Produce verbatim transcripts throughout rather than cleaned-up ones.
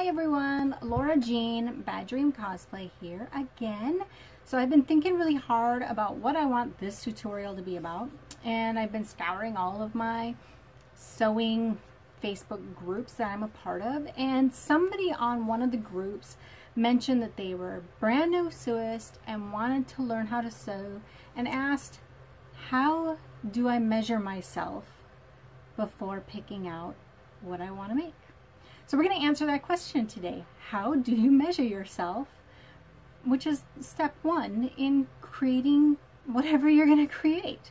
Hi everyone, Laura Jean, Bad Dream Cosplay here again. So I've been thinking really hard about what I want this tutorial to be about, and I've been scouring all of my sewing Facebook groups that I'm a part of, and somebody on one of the groups mentioned that they were a brand new sewist and wanted to learn how to sew and asked, how do I measure myself before picking out what I want to make? So we're going to answer that question today. How do you measure yourself? Which is step one in creating whatever you're going to create.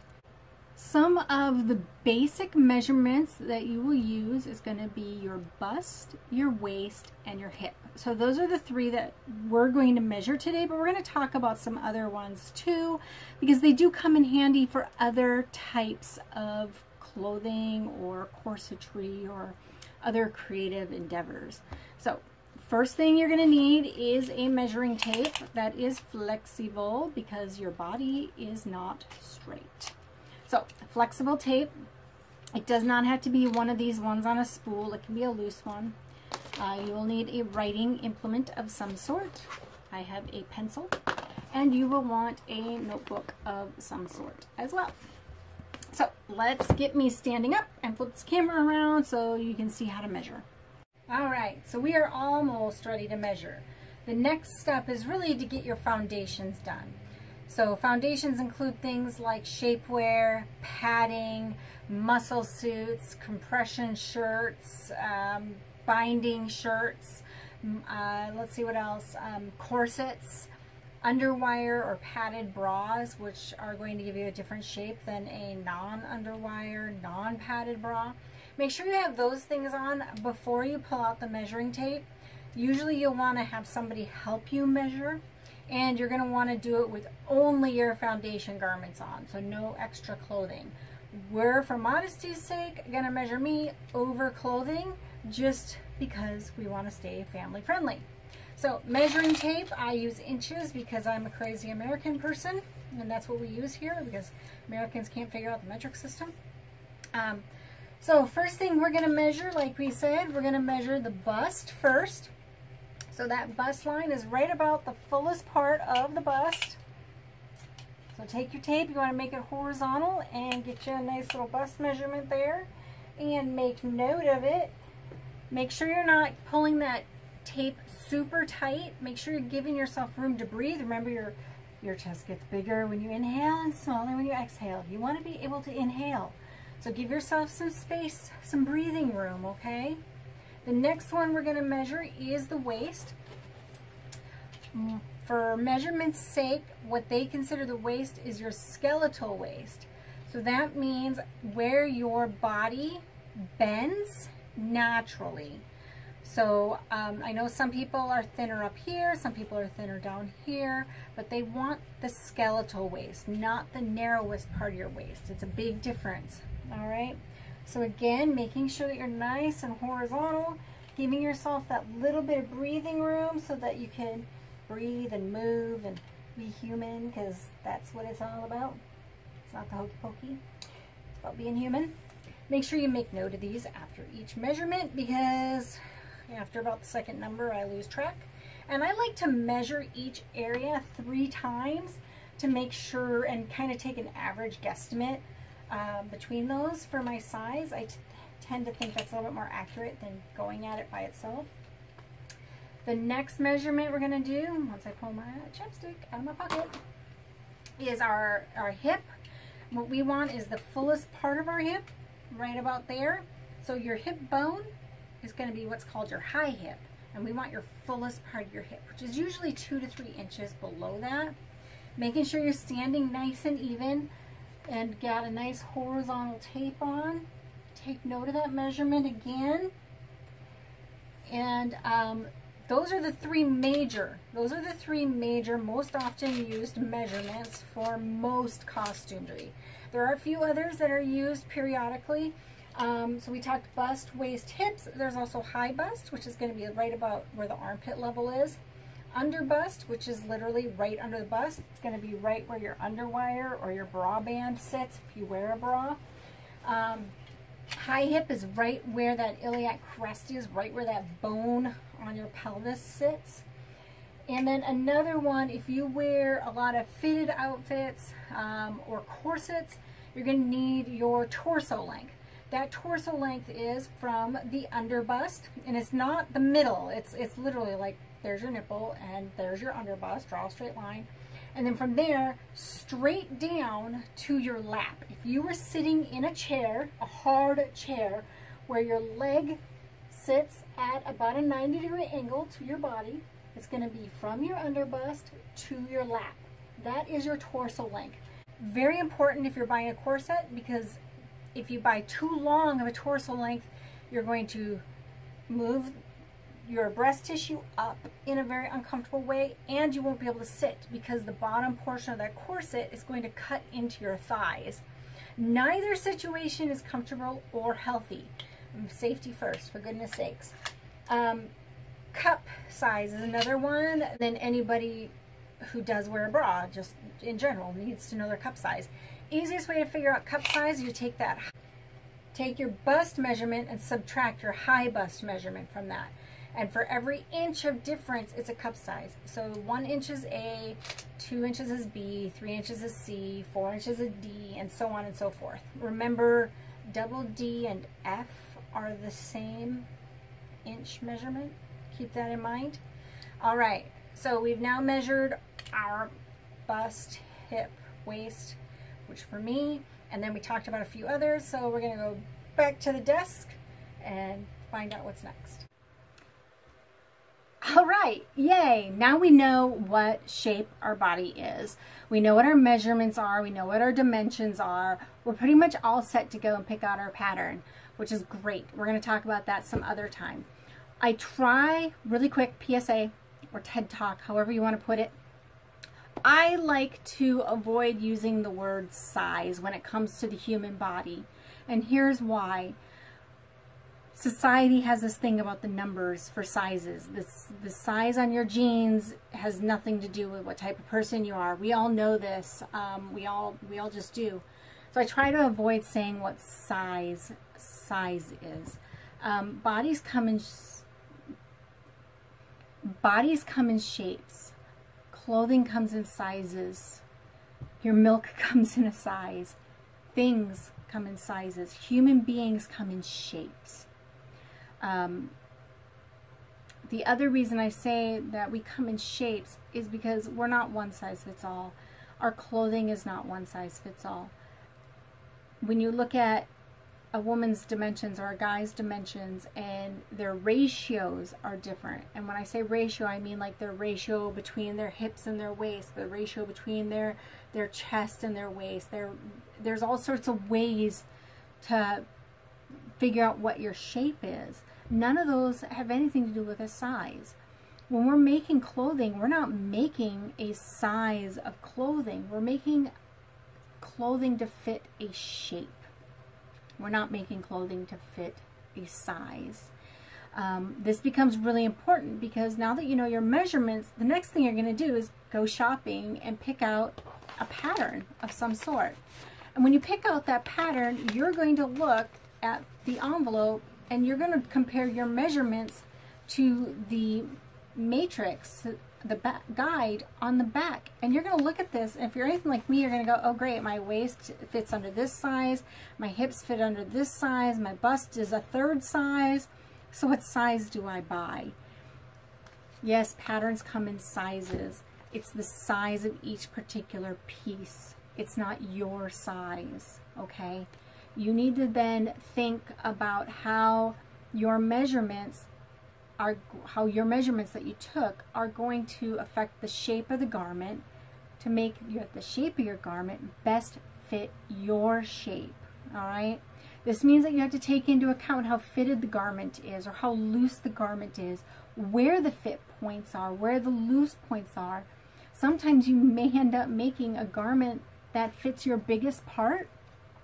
Some of the basic measurements that you will use is going to be your bust, your waist, and your hip. So those are the three that we're going to measure today, but we're going to talk about some other ones too, because they do come in handy for other types of clothing or corsetry or other creative endeavors. So first thing you're going to need is a measuring tape that is flexible because your body is not straight. So flexible tape, it does not have to be one of these ones on a spool, it can be a loose one. Uh, you will need a writing implement of some sort. I have a pencil, and you will want a notebook of some sort as well. So let's get me standing up and flip this camera around so you can see how to measure. All right, so we are almost ready to measure. The next step is really to get your foundations done. So foundations include things like shapewear, padding, muscle suits, compression shirts, um, binding shirts, uh, let's see what else, um, corsets, underwire or padded bras, which are going to give you a different shape than a non-underwire, non-padded bra. Make sure you have those things on before you pull out the measuring tape. Usually you'll want to have somebody help you measure, and you're going to want to do it with only your foundation garments on, so no extra clothing. We're, for modesty's sake, going to measure me over clothing just because we want to stay family friendly. So measuring tape, I use inches because I'm a crazy American person, and that's what we use here because Americans can't figure out the metric system. Um, so first thing we're gonna measure, like we said, we're gonna measure the bust first. So that bust line is right about the fullest part of the bust. So take your tape, you wanna make it horizontal and get you a nice little bust measurement there and make note of it. Make sure you're not pulling that tape super tight. Make sure you're giving yourself room to breathe. Remember, your your chest gets bigger when you inhale and smaller when you exhale. You want to be able to inhale, so give yourself some space, some breathing room, okay? The next one we're going to measure is the waist. For measurement's sake, what they consider the waist is your skeletal waist. So that means where your body bends naturally. So um, I know some people are thinner up here, some people are thinner down here, but they want the skeletal waist, not the narrowest part of your waist. It's a big difference, all right? So again, making sure that you're nice and horizontal, giving yourself that little bit of breathing room so that you can breathe and move and be human, because that's what it's all about. It's not the hokey pokey, it's about being human. Make sure you make note of these after each measurement, because after about the second number, I lose track. And I like to measure each area three times to make sure and kind of take an average guesstimate um, between those for my size. I tend to think that's a little bit more accurate than going at it by itself. The next measurement we're going to do, once I pull my chapstick out of my pocket, is our, our hip. What we want is the fullest part of our hip, right about there. So your hip bone is going to be what's called your high hip, and we want your fullest part of your hip, which is usually two to three inches below that. Making sure you're standing nice and even and got a nice horizontal tape on. Take note of that measurement again. And um, those are the three major, those are the three major most often used measurements for most costumery. There are a few others that are used periodically. Um, so we talked bust, waist, hips. There's also high bust, which is going to be right about where the armpit level is. Under bust, which is literally right under the bust. It's going to be right where your underwire or your bra band sits if you wear a bra. Um, high hip is right where that iliac crest is, right where that bone on your pelvis sits. And then another one, if you wear a lot of fitted outfits um, or corsets, you're going to need your torso length. That torso length is from the underbust, and it's not the middle. It's, it's literally like there's your nipple and there's your underbust, draw a straight line. And then from there, straight down to your lap. If you were sitting in a chair, a hard chair, where your leg sits at about a ninety degree angle to your body, it's going to be from your underbust to your lap. That is your torso length. Very important if you're buying a corset, because if you buy too long of a torso length, you're going to move your breast tissue up in a very uncomfortable way, and you won't be able to sit because the bottom portion of that corset is going to cut into your thighs. Neither situation is comfortable or healthy. Safety first, for goodness sakes. Um, cup size is another one. Then anybody who does wear a bra, just in general, needs to know their cup size. Easiest way to figure out cup size, you take that, take your bust measurement and subtract your high bust measurement from that. And for every inch of difference, it's a cup size. So one inch is A, two inches is B, three inches is C, four inches is D, and so on and so forth. Remember, double D and F are the same inch measurement. Keep that in mind. All right, so we've now measured our bust, hip, waist, which for me, and then we talked about a few others, so we're gonna go back to the desk and find out what's next. All right, yay, now we know what shape our body is. We know what our measurements are, we know what our dimensions are. We're pretty much all set to go and pick out our pattern, which is great. We're gonna talk about that some other time. I try, really quick, P S A or TED Talk, however you wanna put it, I like to avoid using the word size when it comes to the human body. And here's why. Society has this thing about the numbers for sizes. This, the size on your jeans has nothing to do with what type of person you are. We all know this. Um, we all we all just do. So I try to avoid saying what size size is. Um, bodies come in bodies come in shapes. Clothing comes in sizes. Your milk comes in a size. Things come in sizes. Human beings come in shapes. Um, the other reason I say that we come in shapes is because we're not one size fits all. Our clothing is not one size fits all. When you look at a woman's dimensions or a guy's dimensions, and their ratios are different. And when I say ratio, I mean like their ratio between their hips and their waist, the ratio between their their chest and their waist. There, there's all sorts of ways to figure out what your shape is. None of those have anything to do with a size. When we're making clothing, we're not making a size of clothing. We're making clothing to fit a shape. We're not making clothing to fit a size. Um, this becomes really important because now that you know your measurements, the next thing you're going to do is go shopping and pick out a pattern of some sort. And when you pick out that pattern, you're going to look at the envelope and you're going to compare your measurements to the matrix, the back guide on the back, and you're going to look at this, and if you're anything like me, you're going to go, oh great, my waist fits under this size, my hips fit under this size, my bust is a third size, so what size do I buy? Yes, patterns come in sizes. It's the size of each particular piece. It's not your size, okay? You need to then think about how your measurements Are, how your measurements that you took are going to affect the shape of the garment to make your, the shape of your garment best fit your shape. All right, this means that you have to take into account how fitted the garment is or how loose the garment is, where the fit points are, where the loose points are. Sometimes you may end up making a garment that fits your biggest part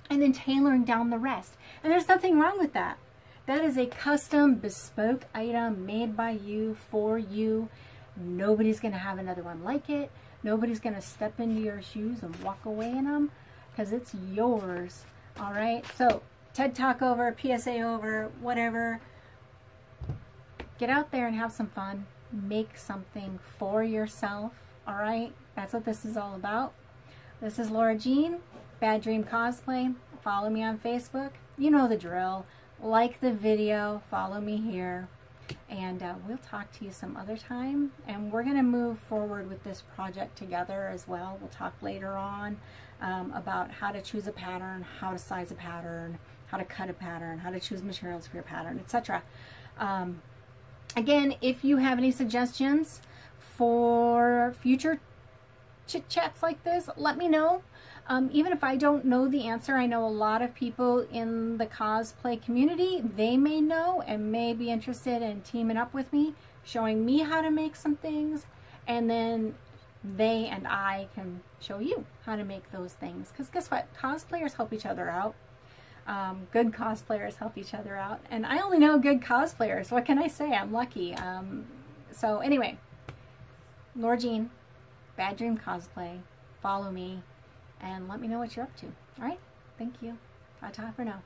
and then tailoring down the rest, and there's nothing wrong with that. That is a custom, bespoke item made by you, for you. Nobody's going to have another one like it. Nobody's going to step into your shoes and walk away in them because it's yours. All right, so TED Talk over, P S A over, whatever. Get out there and have some fun. Make something for yourself, all right? That's what this is all about. This is Laura Jean, Bad Dream Cosplay. Follow me on Facebook. You know the drill. Like the video, follow me here, and uh, we'll talk to you some other time. And we're going to move forward with this project together as well. We'll talk later on um, about how to choose a pattern, how to size a pattern, how to cut a pattern, how to choose materials for your pattern, et cetera. Um, again, if you have any suggestions for future chit chats like this, let me know. Um, even if I don't know the answer, I know a lot of people in the cosplay community, they may know and may be interested in teaming up with me, showing me how to make some things, and then they and I can show you how to make those things. Because guess what? Cosplayers help each other out. Um, good cosplayers help each other out. And I only know good cosplayers. What can I say? I'm lucky. Um, so anyway, Laura Jean, Bad Dream Cosplay. Follow me. And let me know what you're up to. All right? Thank you. Ta-ta for now.